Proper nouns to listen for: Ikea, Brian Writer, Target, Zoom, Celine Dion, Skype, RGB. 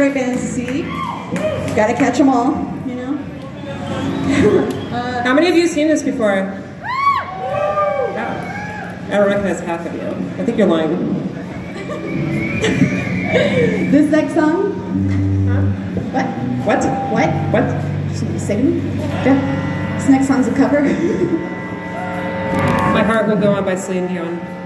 great bands to see. Gotta catch them all, you know? How many of you have seen this before? Yeah. I don't recognize half of you. I think you're lying. This next song? Huh? What? What? What? What? Say to me? Yeah. This next song's a cover. My Heart Will Go On by Celine Dion.